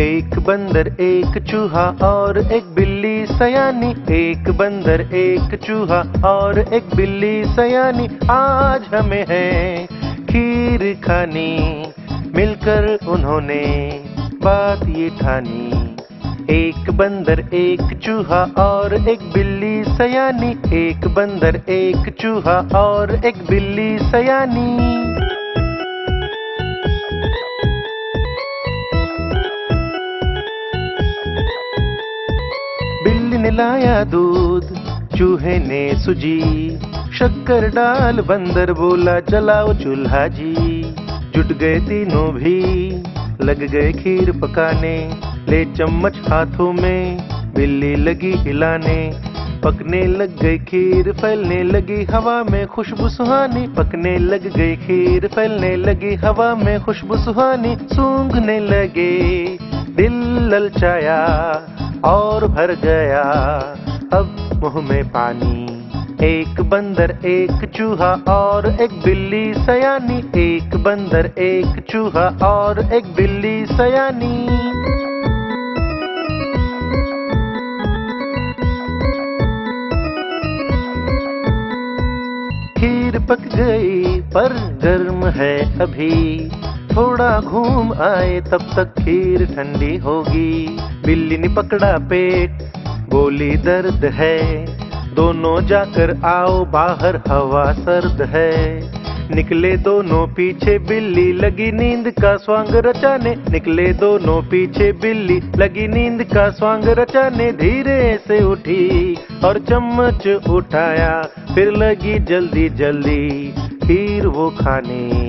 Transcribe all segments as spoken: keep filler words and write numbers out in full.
एक बंदर एक चूहा और एक बिल्ली सयानी। एक बंदर एक चूहा और एक बिल्ली सयानी। आज हमें है खीर खानी, मिलकर उन्होंने बात ये ठानी। एक बंदर एक चूहा और एक बिल्ली सयानी। एक बंदर एक चूहा और एक बिल्ली सयानी। बिल्ली ने लाया दूध, चूहे ने सूजी, शक्कर डाल बंदर बोला जलाओ चूल्हा जी। जुट गए तीनों भी, लग गए खीर पकाने। ले चम्मच हाथों में, बिल्ली लगी हिलाने। पकने लग गई खीर, फैलने लगी हवा में खुशबू सुहानी। पकने लग गई खीर, फैलने लगी हवा में खुशबू सुहानी। सूंघने लगे, दिल ललचाया और भर गया अब मुंह में पानी। एक बंदर एक चूहा और एक बिल्ली सयानी। एक बंदर एक चूहा और एक बिल्ली सयानी। खीर पक गई पर गर्म है अभी, थोड़ा घूम आए तब तक खीर ठंडी होगी। बिल्ली ने पकड़ा पेट, बोली दर्द है, दोनों जाकर आओ बाहर हवा सर्द है। निकले दोनों पीछे, बिल्ली लगी नींद का स्वांग रचाने। निकले दोनों पीछे, बिल्ली लगी नींद का स्वांग रचाने। धीरे से उठी और चम्मच उठाया, फिर लगी जल्दी जल्दी खीर वो खाने।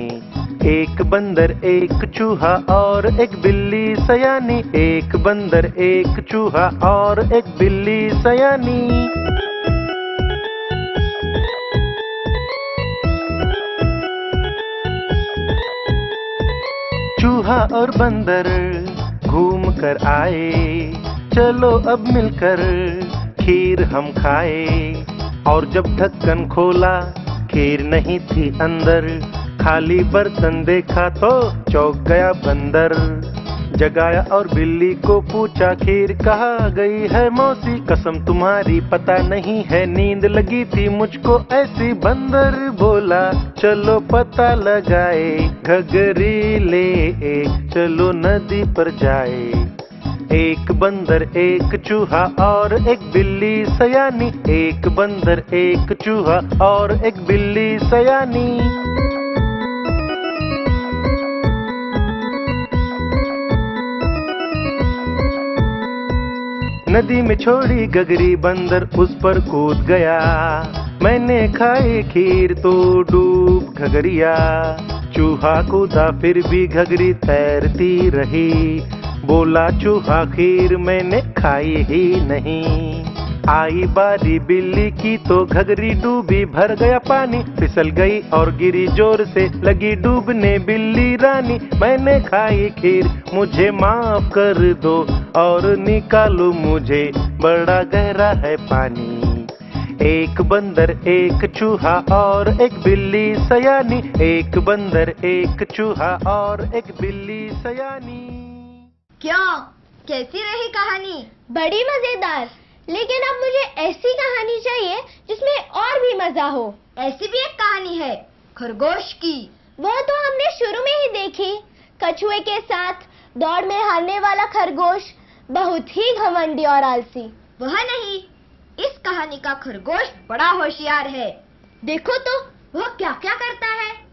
एक बंदर एक चूहा और एक बिल्ली सयानी। एक बंदर एक चूहा और एक बिल्ली सयानी। चूहा और बंदर घूम कर आए, चलो अब मिलकर खीर हम खाए। और जब ढक्कन खोला, खीर नहीं थी अंदर। खाली बर्तन देखा तो चौंक गया बंदर। जगाया और बिल्ली को पूछा, खीर कहाँ गई है मौसी? कसम तुम्हारी पता नहीं है, नींद लगी थी मुझको ऐसी। बंदर बोला, चलो पता लगाए, घघरी ले एक चलो नदी पर जाए। एक बंदर एक चूहा और एक बिल्ली सयानी। एक बंदर एक चूहा और एक बिल्ली सयानी। नदी में छोड़ी गगरी, बंदर उस पर कूद गया। मैंने खाई खीर तो डूब घगरिया। चूहा कूदा फिर भी घगरी तैरती रही। बोला चूहा, खीर मैंने खाई ही नहीं। आई बारी बिल्ली की तो घगरी डूबी, भर गया पानी। फिसल गई और गिरी जोर से, लगी डूबने बिल्ली रानी। मैंने खाई खीर, मुझे माफ कर दो और निकालो मुझे, बड़ा गहरा है पानी। एक बंदर एक चूहा और एक बिल्ली सयानी। एक बंदर एक चूहा और एक बिल्ली सयानी। क्यों, कैसी रही कहानी? बड़ी मजेदार। लेकिन अब मुझे ऐसी कहानी चाहिए जिसमें और भी मजा हो। ऐसी भी एक कहानी है खरगोश की। वो तो हमने शुरू में ही देखी। कछुए के साथ दौड़ में हारने वाला खरगोश बहुत ही घमंडी और आलसी। वह नहीं, इस कहानी का खरगोश बड़ा होशियार है। देखो तो वह क्या क्या करता है।